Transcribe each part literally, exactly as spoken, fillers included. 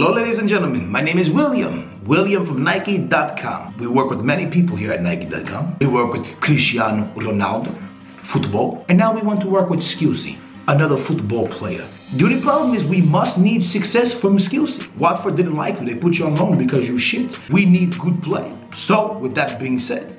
Hello ladies and gentlemen, my name is William, William from Nike dot com. We work with many people here at Nike dot com. We work with Cristiano Ronaldo, football, and now we want to work with Skilzy, another football player. The only problem is we must need success from Skilzy. Watford didn't like you, they put you on loan because you shit. We need good play. So with that being said,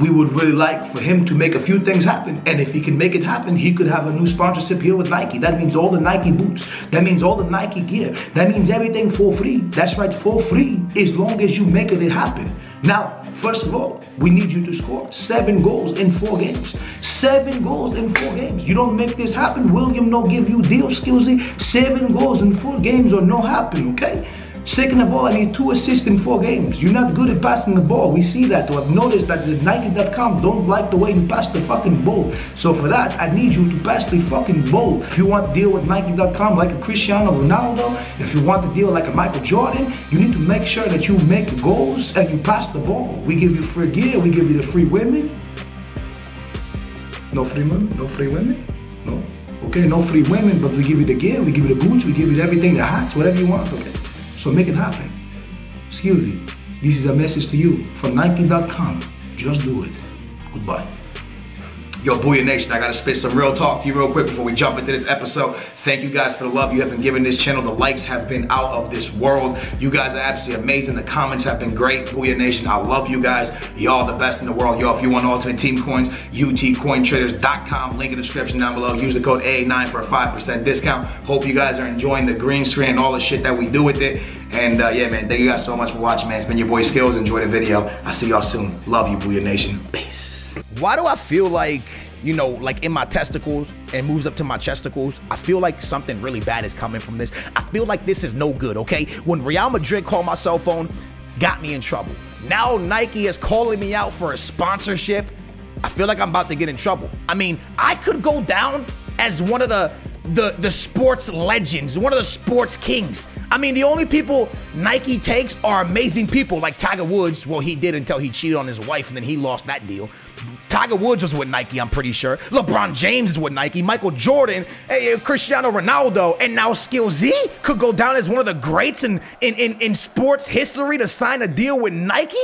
we would really like for him to make a few things happen, and if he can make it happen, he could have a new sponsorship here with Nike. That means all the Nike boots, that means all the Nike gear, that means everything for free. That's right, for free, as long as you make it happen. Now, first of all, we need you to score seven goals in four games. Seven goals in four games. You don't make this happen, William no give you deal, Skilzy. Seven goals in four games or no happen, okay? Second of all, I need two assists in four games. You're not good at passing the ball. We see that. I've noticed that the Nike dot com don't like the way you pass the fucking ball. So for that, I need you to pass the fucking ball. If you want to deal with Nike dot com like a Cristiano Ronaldo, if you want to deal like a Michael Jordan, you need to make sure that you make goals and you pass the ball. We give you free gear. We give you the free women. No free women? No free women? No? Okay, no free women, but we give you the gear. We give you the boots. We give you everything, the hats, whatever you want. Okay. So make it happen. Skilzy, this is a message to you from Nike dot com. Just do it. Goodbye. Yo, Booyah Nation, I gotta spit some real talk to you real quick before we jump into this episode. Thank you guys for the love you have been giving this channel. The likes have been out of this world. You guys are absolutely amazing. The comments have been great. Booyah Nation, I love you guys. Y'all the best in the world. Y'all, if you want alternate team coins, U T coin traders dot com. Link in the description down below. Use the code A nine for a five percent discount. Hope you guys are enjoying the green screen and all the shit that we do with it. And uh, yeah, man, thank you guys so much for watching, man. It's been your boy Skills. Enjoy the video. I'll see y'all soon. Love you, Booyah Nation. Peace. Why do I feel like, you know, like in my testicles and moves up to my chesticles, I feel like something really bad is coming from this. I feel like this is no good, okay? When Real Madrid called my cell phone, got me in trouble. Now Nike is calling me out for a sponsorship. I feel like I'm about to get in trouble. I mean, I could go down as one of the, the, the sports legends, one of the sports kings. I mean, the only people Nike takes are amazing people like Tiger Woods. Well, he did until he cheated on his wife and then he lost that deal. Tiger Woods was with Nike, I'm pretty sure. LeBron James is with Nike. Michael Jordan, hey, Cristiano Ronaldo, and now Skilzy could go down as one of the greats in, in, in, in sports history to sign a deal with Nike?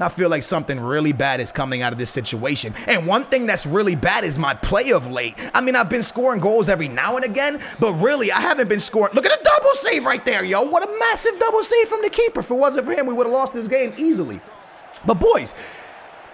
I feel like something really bad is coming out of this situation. And one thing that's really bad is my play of late. I mean, I've been scoring goals every now and again, but really, I haven't been scoring. Look at the double save right there, yo. What a massive double save from the keeper. If it wasn't for him, we would have lost this game easily. But boys,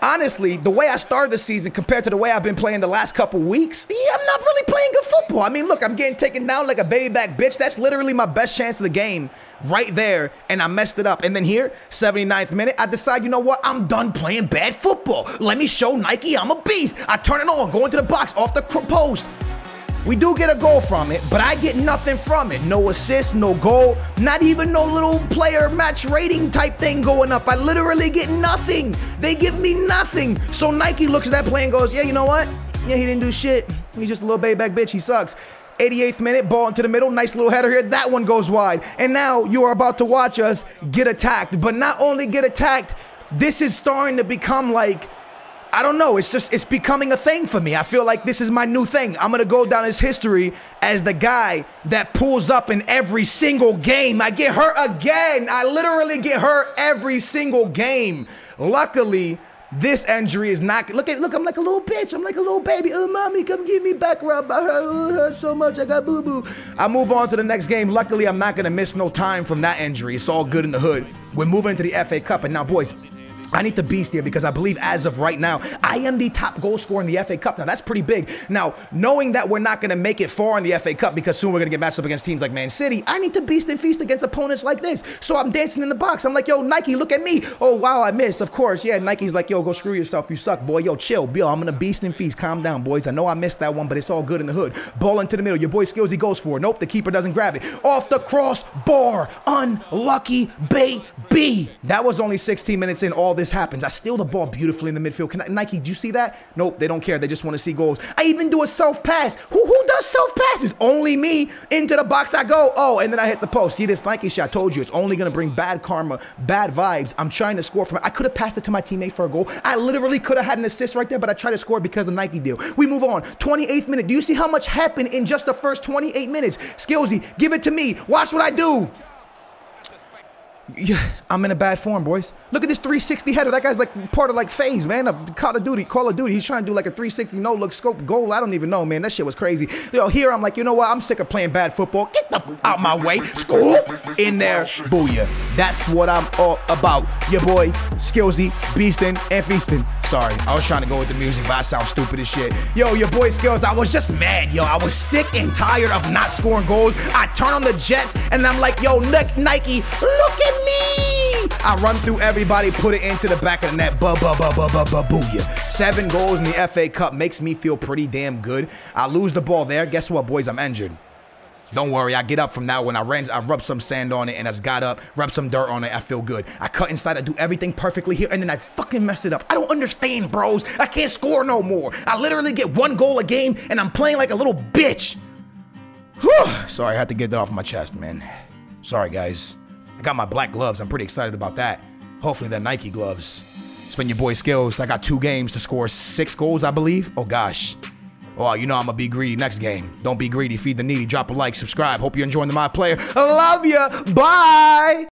honestly, the way I started the season compared to the way I've been playing the last couple weeks, yeah, I'm not really playing good football. I mean, look, I'm getting taken down like a baby back bitch. That's literally my best chance of the game right there, and I messed it up. And then here, seventy-ninth minute, I decide, you know what? I'm done playing bad football. Let me show Nike I'm a beast. I turn it on, go into the box, off the post. We do get a goal from it, but I get nothing from it. No assist, no goal, not even no little player match rating type thing going up. I literally get nothing. They give me nothing. So Nike looks at that play and goes, yeah, you know what? Yeah, he didn't do shit. He's just a little baby back bitch. He sucks. eighty-eighth minute, ball into the middle. Nice little header here. That one goes wide. And now you are about to watch us get attacked. But not only get attacked, this is starting to become like, I don't know, it's just, it's becoming a thing for me. I feel like this is my new thing. I'm gonna go down as history as the guy that pulls up in every single game. I get hurt again. I literally get hurt every single game. Luckily, this injury is not, look at, look, I'm like a little bitch. I'm like a little baby. Oh, mommy, come give me back rub. I hurt, oh, hurt so much, I got boo-boo. I move on to the next game. Luckily, I'm not gonna miss no time from that injury. It's all good in the hood. We're moving into the F A Cup, and now, boys, I need the beast here because I believe as of right now, I am the top goal scorer in the F A Cup. Now, that's pretty big. Now, knowing that we're not going to make it far in the F A Cup because soon we're going to get matched up against teams like Man City, I need to beast and feast against opponents like this. So I'm dancing in the box. I'm like, yo, Nike, look at me. Oh, wow, I missed. Of course, yeah, Nike's like, yo, go screw yourself. You suck, boy. Yo, chill. Yo, I'm going to beast and feast. Calm down, boys. I know I missed that one, but it's all good in the hood. Ball into the middle. Your boy Skilzy goes for it. Nope, the keeper doesn't grab it. Off the crossbar. Unlucky, baby. That was only sixteen minutes in. All this happens. I steal the ball beautifully in the midfield. Can I, Nike, do you see that? Nope, they don't care. They just want to see goals. I even do a self-pass. Who, who does self-passes? Only me. Into the box I go. Oh, and then I hit the post. See this Nike shot? I told you, it's only going to bring bad karma, bad vibes. I'm trying to score from it. I could have passed it to my teammate for a goal. I literally could have had an assist right there, but I tried to score because of the Nike deal. We move on. twenty-eighth minute. Do you see how much happened in just the first twenty-eight minutes? Skilzy, give it to me. Watch what I do. Yeah, I'm in a bad form, boys. Look at this three sixty header. That guy's like part of like phase, man, of Call of Duty. Call of Duty. He's trying to do like a three sixty no-look scope goal. I don't even know, man. That shit was crazy. Yo, here I'm like, you know what? I'm sick of playing bad football. Get the f out my way. School in there. Booyah. That's what I'm all about. Your boy, Skilzy, Beastin', and Feastin'. Sorry, I was trying to go with the music, but I sound stupid as shit. Yo, your boy Skills, I was just mad, yo. I was sick and tired of not scoring goals. I turn on the Jets, and I'm like, yo, Nike, look at me. I run through everybody, put it into the back of the net. Ba ba ba ba ba ba booyah. Seven goals in the F A Cup makes me feel pretty damn good. I lose the ball there. Guess what, boys? I'm injured. Don't worry, I get up from that one. I ran, I rubbed some sand on it, and I just got up, rubbed some dirt on it. I feel good. I cut inside, I do everything perfectly here, and then I fucking mess it up. I don't understand, bros. I can't score no more. I literally get one goal a game, and I'm playing like a little bitch. Whew. Sorry, I had to get that off my chest, man. Sorry, guys. I got my black gloves. I'm pretty excited about that. Hopefully, they're Nike gloves. It's been your boy Skills. I got two games to score six goals, I believe. Oh, gosh. Oh, you know I'm gonna be greedy next game. Don't be greedy. Feed the needy. Drop a like. Subscribe. Hope you're enjoying the My Player. I love you. Bye.